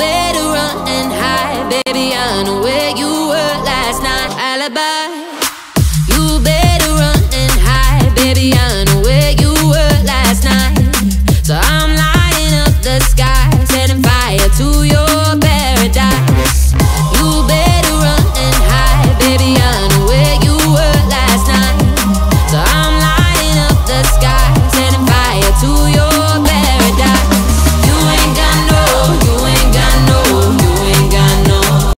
better run and hide, baby. I know where you